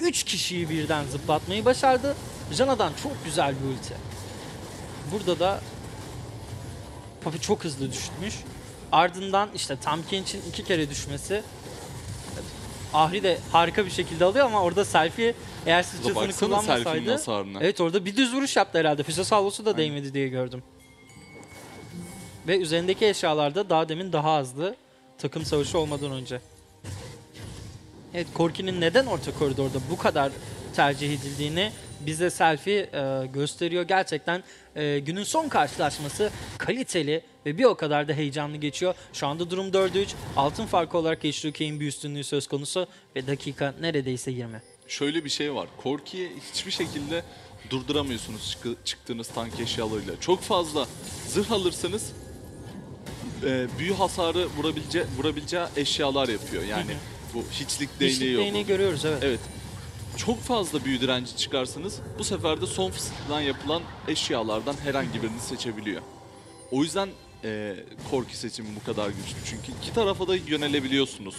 3 kişiyi birden zıplatmayı başardı. Janna'dan çok güzel bir ulti. Burada da Poppy çok hızlı düşmüş. Ardından işte Tahm Kench'in 2 kere düşmesi. Ahri de harika bir şekilde alıyor ama orada Selfie eğer sıçrasını kullanmasaydı. Evet, orada bir düz vuruş yaptı herhalde. Füze salvosu da değmedi diye gördüm. Ve üzerindeki eşyalarda daha demin daha azdı. Takım savaşı olmadan önce. Evet, Corki'nin neden orta koridorda bu kadar tercih edildiğini bize Selfie gösteriyor. Gerçekten günün son karşılaşması kaliteli ve bir o kadar da heyecanlı geçiyor. Şu anda durum 4-3. Altın farkı olarak H2K'nin bir üstünlüğü söz konusu ve dakika neredeyse 20. Şöyle bir şey var. Corki'yi hiçbir şekilde durduramıyorsunuz çıktığınız tank eşyalarıyla. Çok fazla zırh alırsanız büyü hasarı vurabileceği eşyalar yapıyor. Yani bu hiçlik değneği görüyoruz, evet. Çok fazla büyü direnci çıkarsanız bu sefer de son fısıltıdan yapılan eşyalardan herhangi birini seçebiliyor. O yüzden Corki seçimi bu kadar güçlü. Çünkü iki tarafa da yönelebiliyorsunuz.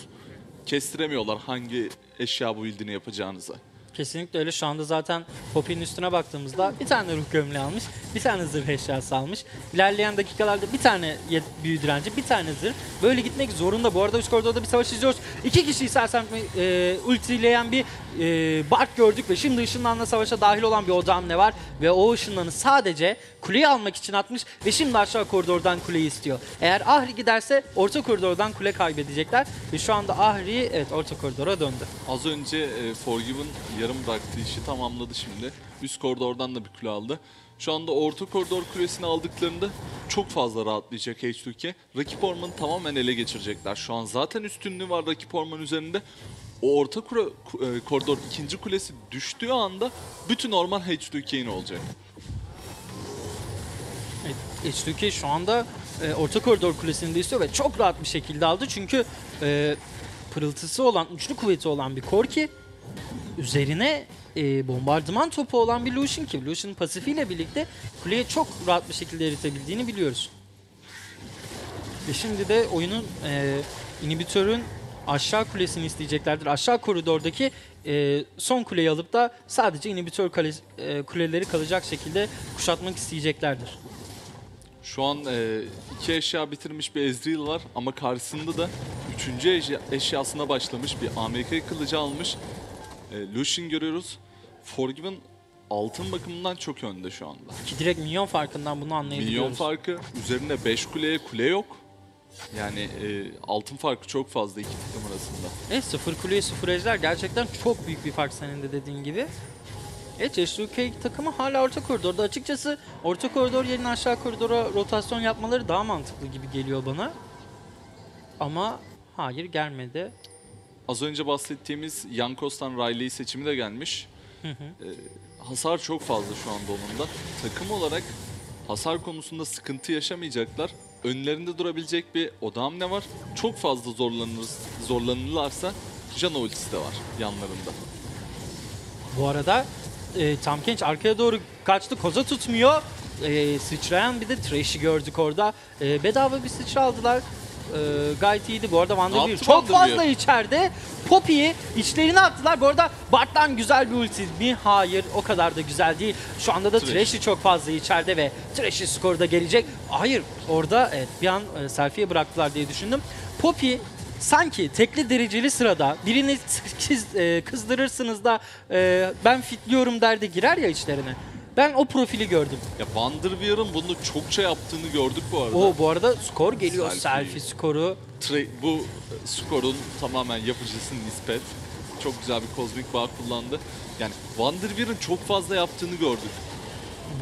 Kestiremiyorlar hangi eşya build'ini yapacağınızı. Kesinlikle öyle. Şu anda zaten Poppy'nin üstüne baktığımızda bir tane ruh gömleği almış, bir tane zırh eşyası almış. İlerleyen dakikalarda bir tane büyü direnci, bir tane zırh. Böyle gitmek zorunda. Bu arada üst koridorda bir savaş izliyoruz. İki kişiyi sersemle ultileyen bir Bard gördük ve şimdi ışınlanla savaşa dahil olan bir Odoamne var. Ve o ışınlanı sadece kuleyi almak için atmış ve şimdi aşağı koridordan kuleyi istiyor. Eğer Ahri giderse orta koridordan kule kaybedecekler. Ve şu anda Ahri evet orta koridora döndü. Az önce Forgiven yarım bıraktığı işi tamamladı şimdi. Üst koridordan da bir kule aldı. Şu anda orta koridor kulesini aldıklarında çok fazla rahatlayacak H2K. Rakip ormanı tamamen ele geçirecekler. Şu an zaten üstünlüğü var rakip ormanın üzerinde. O orta koridor ikinci kulesi düştüğü anda bütün orman H2K'nin olacak. Evet, H2K şu anda orta koridor kulesini de istiyor ve çok rahat bir şekilde aldı. Çünkü pırıltısı olan, uçlu kuvveti olan bir Corki üzerine bombardıman topu olan bir Lucian ki Lucian'ın pasifiyle birlikte kuleye çok rahat bir şekilde eritebildiğini biliyoruz. Ve şimdi de oyunun inhibitörün aşağı kulesini isteyeceklerdir. Aşağı koridordaki son kuleyi alıp da sadece inhibitör kuleleri kalacak şekilde kuşatmak isteyeceklerdir. Şu an iki eşya bitirmiş bir Ezreal var ama karşısında da üçüncü eşyasına başlamış bir AMK kılıcı almış Lucian görüyoruz. Forgiven altın bakımından çok önde şu anda. Ki direkt milyon farkından bunu anlayabiliyoruz. Milyon farkı, üzerinde 5 kuleye kule yok. Yani altın farkı çok fazla iki takım arasında. Evet, 0 kuleye 0 ejder gerçekten çok büyük bir fark senin de dediğin gibi. Evet, H2K takımı hala orta koridorda. Açıkçası orta koridor yerine aşağı koridora rotasyon yapmaları daha mantıklı gibi geliyor bana. Ama hayır gelmedi. Az önce bahsettiğimiz Jankos'tan Riley seçimi de gelmiş. Hasar çok fazla şu anda onun da. Takım olarak hasar konusunda sıkıntı yaşamayacaklar. Önlerinde durabilecek bir Odoamne var. Çok fazla zorlanırlarsa Janna ultisi de var yanlarında. Bu arada Tahm Kench arkaya doğru kaçtı. Koza tutmuyor. Sıçrayan bir de Trashy gördük orada. Bedava bir sıçra aldılar. Gayet iyiydi. Bu arada Wanda bir çok fazla içeride. Poppy'yi içlerine attılar. Bu arada Bart'tan güzel bir ulti mi? Hayır. O kadar da güzel değil. Şu anda da Trashy çok fazla içeride ve Trashy skorda gelecek. Hayır. Orada evet, bir an Selfie'ye bıraktılar diye düşündüm. Poppy sanki tekli dereceli sırada birini kızdırırsınız da ben fitliyorum derdi girer ya içlerine. Ben o profili gördüm. Ya Vanderweer'ın bunu çokça yaptığını gördük bu arada. Oo, bu arada skor geliyor. Selfie skoru. Bu skorun tamamen yapıcısı Nisbeth. Çok güzel bir kozmik bağ kullandı. Yani Vanderweer'ın çok fazla yaptığını gördük.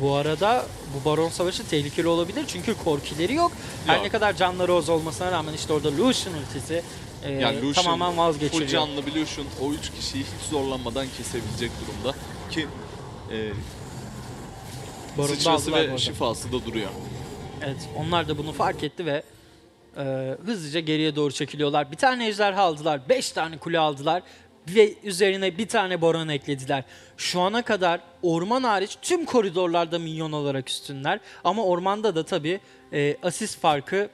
Bu arada bu Baron Savaşı tehlikeli olabilir çünkü korkileri yok. Her ne kadar canları oz olmasına rağmen işte orada Lucian ultisi yani Lucian, tamamen vazgeçiliyor. Full canlı bir Lucian o 3 kişiyi hiç zorlanmadan kesebilecek durumda ki... Sıçrası ve orada şifası da duruyor. Evet, onlar da bunu fark etti ve hızlıca geriye doğru çekiliyorlar. Bir tane ejderha aldılar, 5 tane kule aldılar ve üzerine bir tane baron eklediler. Şu ana kadar orman hariç tüm koridorlarda minyon olarak üstünler. Ama ormanda da tabii asist farkı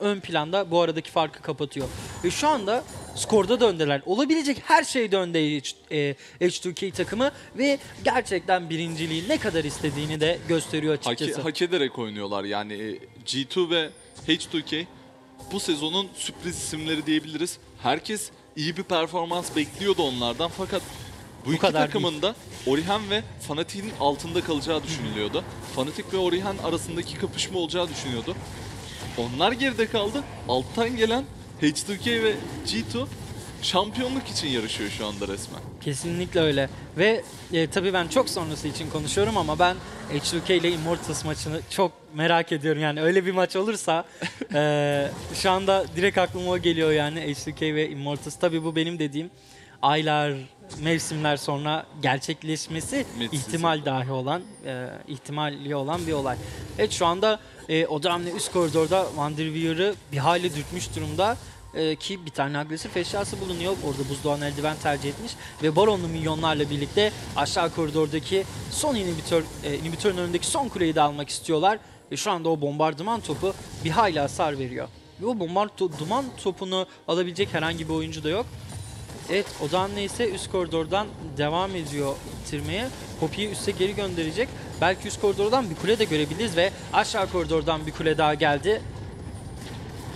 ön planda bu aradaki farkı kapatıyor. Ve şu anda skorda da öndeler. Olabilecek her şeyde önde H2K takımı ve gerçekten birinciliği ne kadar istediğini de gösteriyor açıkçası. Hak ederek oynuyorlar yani G2 ve H2K bu sezonun sürpriz isimleri diyebiliriz. Herkes iyi bir performans bekliyordu onlardan fakat bu iki takımın da Origen ve Fnatic'in altında kalacağı düşünülüyordu. Fnatic ve Origen arasındaki kapışma olacağı düşünüyordu. Onlar geride kaldı. Alttan gelen H2K ve G2 şampiyonluk için yarışıyor şu anda resmen. Kesinlikle öyle. Ve tabii ben çok sonrası için konuşuyorum ama ben H2K ile Immortals maçını çok merak ediyorum. Yani öyle bir maç olursa şu anda direkt aklıma o geliyor yani H2K ve Immortals. Tabii bu benim dediğim aylar, mevsimler sonra gerçekleşmesi ihtimali olan bir olay. Evet şu anda Odoamne üst koridorda Vanderweer'ı bir hale dürtmüş durumda ki bir tane agresif eşyası bulunuyor. Orada buzdoğan eldiven tercih etmiş ve baronlu minyonlarla birlikte aşağı koridordaki son inhibitörün önündeki son kuleyi de almak istiyorlar. Ve şu anda o bombardıman topu bir hayli hasar veriyor. Ve o bombardıman topunu alabilecek herhangi bir oyuncu da yok. Evet, Odoamne ise üst koridordan devam ediyor bitirmeye. Poppy'yi üste geri gönderecek. Belki üst koridordan bir kule de görebiliriz ve aşağı koridordan bir kule daha geldi.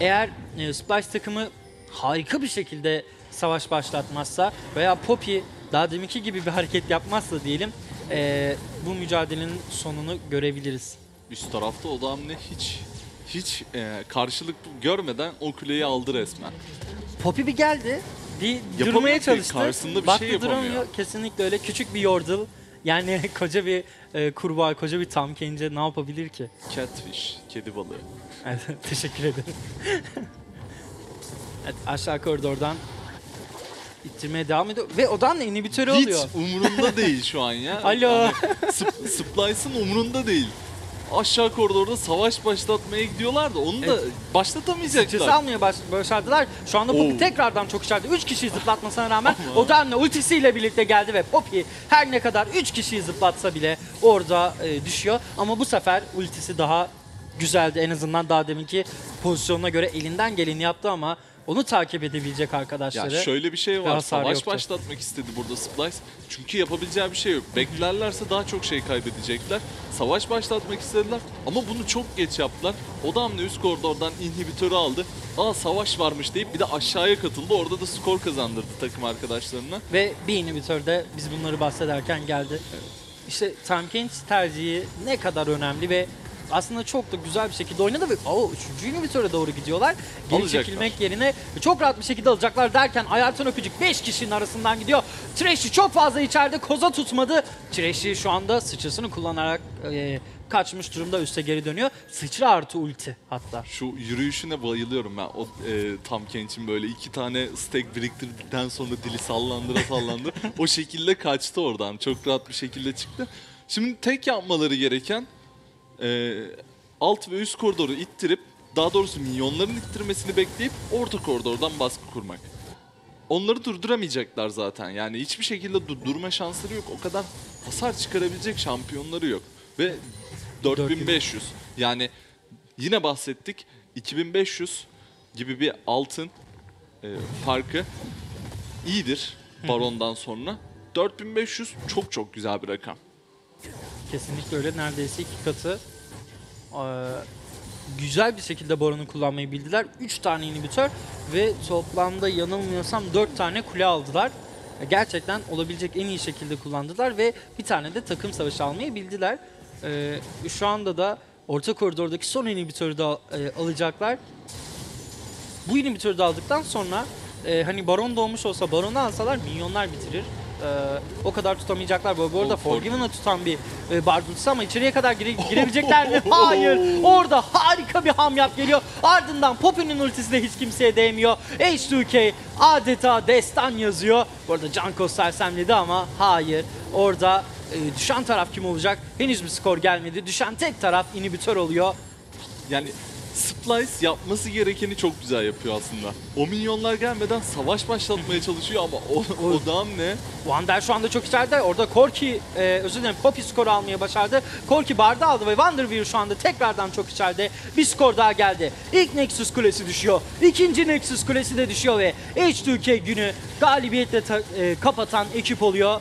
Eğer Splyce takımı harika bir şekilde savaş başlatmazsa veya Poppy daha deminki gibi bir hareket yapmazsa diyelim, bu mücadelenin sonunu görebiliriz. Üst tarafta Odoamne hiç karşılık görmeden o kuleyi aldı resmen. Poppy bir geldi, bir durmaya çalıştı. Karşısında bir baktı, şey yapamıyor. Kesinlikle öyle. Küçük bir yordle. Yani koca bir kurbağa, koca bir Tahm Kench'e ne yapabilir ki? Catfish, kedi balığı. Evet, teşekkür ederim. Evet, aşağı koridordan ittirmeye devam ediyor ve Odoamne inhibitörü oluyor. Hiç umurunda değil şu an ya. Alo. Splyce'ın umurunda değil. Aşağı koridorda savaş başlatmaya gidiyorlar da onu da başlatamayacaklar. Sıçrası almaya başardılar. Şu anda Poppy tekrardan çok içeride. 3 kişiyi zıplatmasına rağmen Odoamne ultisiyle birlikte geldi ve Poppy her ne kadar 3 kişiyi zıplatsa bile orada düşüyor. Ama bu sefer ultisi daha güzeldi. En azından daha deminki pozisyonuna göre elinden geleni yaptı ama onu takip edebilecek arkadaşları. Ya şöyle bir şey var, savaş başlatmak istedi burada Splyce. Çünkü yapabileceği bir şey yok. Beklerlerse daha çok şey kaybedecekler. Savaş başlatmak istediler ama bunu çok geç yaptılar. Odoamne üst koridordan inhibitörü aldı. Aa, savaş varmış deyip bir de aşağıya katıldı. Orada da skor kazandırdı takım arkadaşlarına. Ve bir inhibitör de biz bunları bahsederken geldi. Evet. İşte Tahm Kench tercihi ne kadar önemli ve aslında çok da güzel bir şekilde oynadı ve üçüncü inhibitöre doğru gidiyorlar. Geri çekilmek yerine çok rahat bir şekilde alacaklar derken Ayartan Öpücük 5 kişinin arasından gidiyor. Trashy çok fazla içeride, koza tutmadı. Trashy şu anda sıçrasını kullanarak kaçmış durumda, üste geri dönüyor. Sıçra artı ulti hatta. Şu yürüyüşüne bayılıyorum ben. O Tahm Kench'in böyle 2 tane stack biriktirdikten sonra dili sallandı. O şekilde kaçtı oradan. Çok rahat bir şekilde çıktı. Şimdi tek yapmaları gereken alt ve üst koridoru ittirip, daha doğrusu minyonların ittirmesini bekleyip orta koridordan baskı kurmak. Onları durduramayacaklar zaten. Yani hiçbir şekilde durma şansları yok. O kadar hasar çıkarabilecek şampiyonları yok. Ve 4500. Yani yine bahsettik, 2500 gibi bir altın farkı iyidir Baron'dan sonra. 4500 çok çok güzel bir rakam. Kesinlikle öyle. Neredeyse 2 katı. Güzel bir şekilde Baron'u kullanmayı bildiler. 3 tane inhibitör ve toplamda yanılmıyorsam 4 tane kule aldılar. Gerçekten olabilecek en iyi şekilde kullandılar ve bir tane de takım savaşı almayı bildiler. Şu anda da orta koridordaki son inhibitörü de alacaklar. Bu inhibitörü de aldıktan sonra hani Baron doğmuş olsa, Baron'u alsalar minyonlar bitirir. O kadar tutamayacaklar. Bu arada Forgiven'ı tutan bir Bard ultisi ama içeriye kadar girebilecekler mi? Hayır. Orada harika bir ham yap geliyor. Ardından Poppy'nin ultisi de hiç kimseye değmiyor. H2K adeta destan yazıyor. Bu arada Jankos sersemledi ama hayır. Orada düşen taraf kim olacak? Henüz bir skor gelmedi. Düşen tek taraf inhibitör oluyor. Yani Splyce yapması gerekeni çok güzel yapıyor aslında. O minyonlar gelmeden savaş başlatmaya çalışıyor ama Odoamne. Wunder şu anda çok içeride. Orada Corki, Poppy skoru almaya başardı. Corki Bard'ı aldı ve Wonderwear şu anda tekrardan çok içeride. Bir skor daha geldi. İlk Nexus kulesi düşüyor. İkinci Nexus kulesi de düşüyor ve H2K günü galibiyetle kapatan ekip oluyor.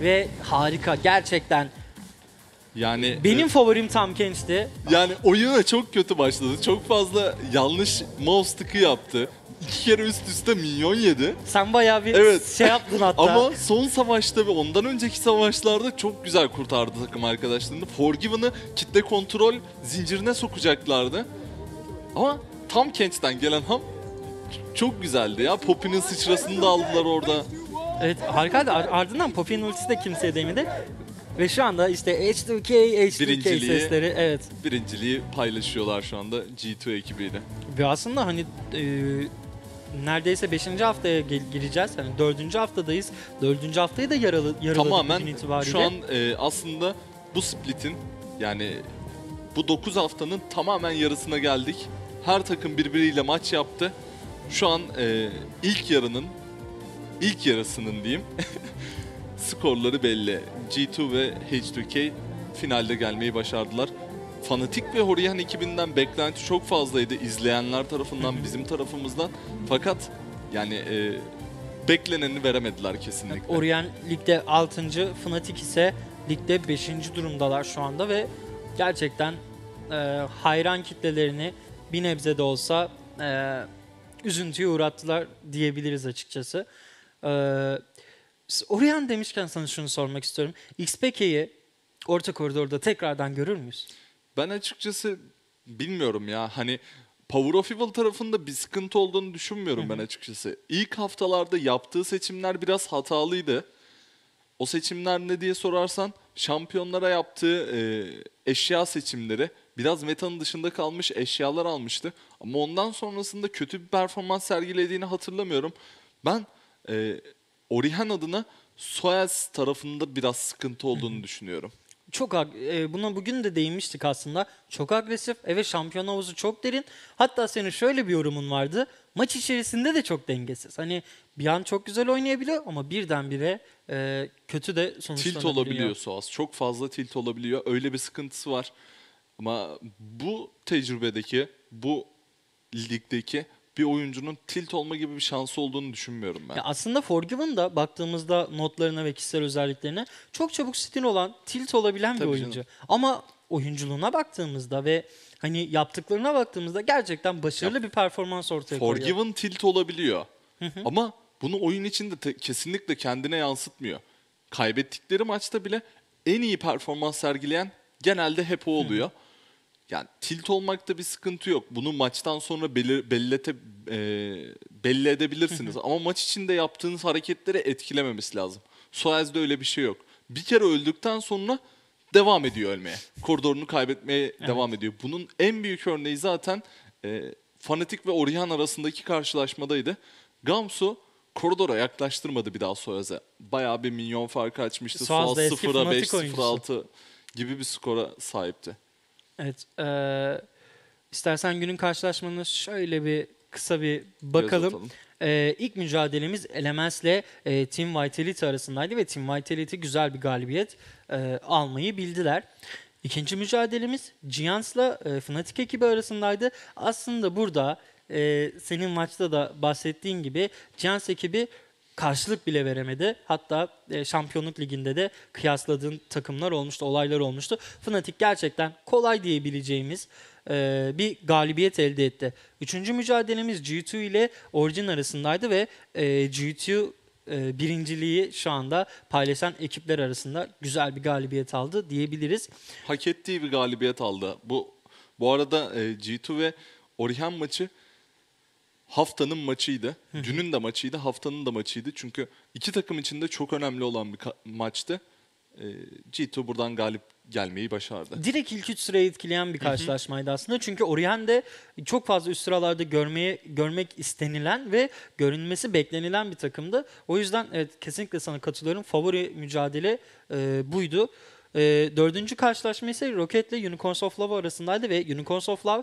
Ve harika gerçekten. Yani benim favorim Tahm Kench'ti. Yani oyuna çok kötü başladı. Çok fazla yanlış mouse tıkı yaptı. 2 kere üst üste minyon yedi. Sen bayağı bir şey yaptın hatta. Ama son savaşta ve ondan önceki savaşlarda çok güzel kurtardı takım arkadaşlarını. Forgiven'ı kitle kontrol zincirine sokacaklardı. Ama Tahm Kench'ten gelen ham çok güzeldi ya. Poppy'nin sıçrasını da aldılar orada. Evet, harikaydı. Ardından Poppy'nin ultisi de kimseye değmedi. Ve şu anda işte H2K sesleri, evet. Birinciliği paylaşıyorlar şu anda G2 ekibiyle. Ve aslında hani neredeyse 5. haftaya gireceğiz. Hani 4. haftadayız. 4. haftayı da yaraladık bugün itibariyle. Tamamen şu an aslında bu split'in, yani bu 9 haftanın tamamen yarısına geldik. Her takım birbiriyle maç yaptı. Şu an ilk yarısının diyeyim. Skorları belli. G2 ve H2K finalde gelmeyi başardılar. Fnatic ve Origen ekibinden beklenti çok fazlaydı izleyenler tarafından, bizim tarafımızdan. Fakat yani bekleneni veremediler kesinlikle. Origen ligde 6. Fnatic ise ligde 5. durumdalar şu anda ve gerçekten hayran kitlelerini bir nebze de olsa üzüntüye uğrattılar diyebiliriz açıkçası. Origen demişken sana şunu sormak istiyorum. XPK'yi orta koridorda tekrardan görür müyüz? Ben açıkçası bilmiyorum ya. Hani Power of Evil tarafında bir sıkıntı olduğunu düşünmüyorum ben açıkçası. İlk haftalarda yaptığı seçimler biraz hatalıydı. O seçimler ne diye sorarsan şampiyonlara yaptığı eşya seçimleri biraz metanın dışında kalmış eşyalar almıştı. Ama ondan sonrasında kötü bir performans sergilediğini hatırlamıyorum. Ben Origen adına Soyaz tarafında biraz sıkıntı olduğunu düşünüyorum. Çok buna bugün de değinmiştik aslında. Çok agresif. Evet, şampiyon havuzu çok derin. Hatta senin şöyle bir yorumun vardı. Maç içerisinde de çok dengesiz. Hani bir an çok güzel oynayabiliyor ama birdenbire kötü de sonuçlanabiliyor. Tilt olabiliyor Soğaz. Çok fazla tilt olabiliyor. Öyle bir sıkıntısı var. Ama bu tecrübedeki, bu ligdeki bir oyuncunun tilt olma gibi bir şansı olduğunu düşünmüyorum ben. Ya aslında Forgiven'da baktığımızda notlarına ve kişisel özelliklerine çok çabuk stil olan, tilt olabilen tabii bir oyuncu. Canım. Ama oyunculuğuna baktığımızda ve hani yaptıklarına baktığımızda gerçekten başarılı bir performans ortaya koyuyor. Forgiven tilt olabiliyor. Ama bunu oyun içinde kesinlikle kendine yansıtmıyor. Kaybettikleri maçta bile en iyi performans sergileyen genelde hep o oluyor. Yani tilt olmakta bir sıkıntı yok. Bunu maçtan sonra belli edebilirsiniz. Ama maç içinde yaptığınız hareketleri etkilememesi lazım. Soyaz'da öyle bir şey yok. Bir kere öldükten sonra devam ediyor ölmeye. Koridorunu kaybetmeye devam ediyor. Bunun en büyük örneği zaten Fnatic ve Origen arasındaki karşılaşmadaydı. Gamsu koridora yaklaştırmadı bir daha Soyaz'a. Bayağı bir minyon farkı açmıştı. Soyaz 0'a 5, 0-6 gibi bir skora sahipti. Evet, istersen günün karşılaşmasına şöyle bir kısa bir bakalım. İlk mücadelemiz Elements'le Team Vitality arasındaydı ve Team Vitality güzel bir galibiyet almayı bildiler. İkinci mücadelemiz Giants'la Fnatic ekibi arasındaydı. Aslında burada senin maçta da bahsettiğin gibi Giants ekibi karşılık bile veremedi. Hatta Şampiyonluk Ligi'nde de kıyasladığın takımlar olmuştu, olaylar olmuştu. Fnatic gerçekten kolay diyebileceğimiz bir galibiyet elde etti. Üçüncü mücadelemiz G2 ile Origin arasındaydı ve G2 birinciliği şu anda paylaşan ekipler arasında güzel bir galibiyet aldı diyebiliriz. Hak ettiği bir galibiyet aldı. Bu arada G2 ve Origen maçı haftanın maçıydı. Dünün de maçıydı, haftanın da maçıydı. Çünkü iki takım için de çok önemli olan bir maçtı. G2 buradan galip gelmeyi başardı. Direkt ilk 3 sırayı etkileyen bir karşılaşmaydı aslında. Çünkü Origen de çok fazla üst sıralarda görmek istenilen ve görünmesi beklenilen bir takımdı. O yüzden evet, kesinlikle sana katılıyorum. Favori mücadele buydu. Dördüncü karşılaşma ise Rocket ile Unicorns of Love arasındaydı ve Unicorns of Love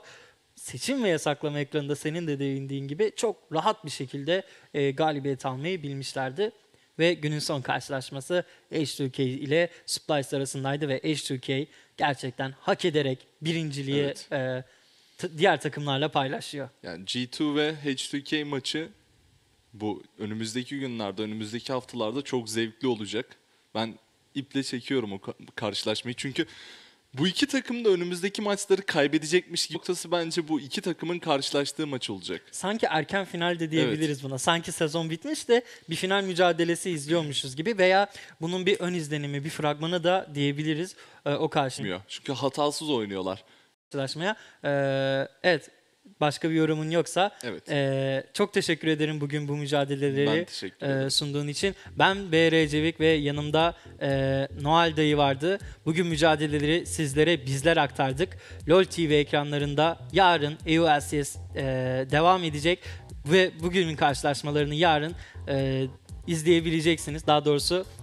seçim ve yasaklama ekranında senin de değindiğin gibi çok rahat bir şekilde galibiyet almayı bilmişlerdi. Ve günün son karşılaşması H2K ile Splyce arasındaydı ve H2K gerçekten hak ederek birinciliği diğer takımlarla paylaşıyor. Yani G2 ve H2K maçı bu önümüzdeki günlerde, önümüzdeki haftalarda çok zevkli olacak. Ben iple çekiyorum o karşılaşmayı çünkü bu iki takım da önümüzdeki maçları kaybedecekmiş gibi noktası bence bu iki takımın karşılaştığı maç olacak. Sanki erken final de diyebiliriz buna. Sanki sezon bitmiş de bir final mücadelesi izliyormuşuz gibi veya bunun bir ön izlenimi, bir fragmanı da diyebiliriz o karşılaşmaya. Çünkü hatasız oynuyorlar. Evet, başka bir yorumun yoksa çok teşekkür ederim bugün bu mücadeleleri sunduğun için. Ben BR Cevik ve yanımda Noel Dayı vardı. Bugün mücadeleleri sizlere bizler aktardık. LOL TV ekranlarında yarın EULCS devam edecek ve bugünün karşılaşmalarını yarın izleyebileceksiniz. Daha doğrusu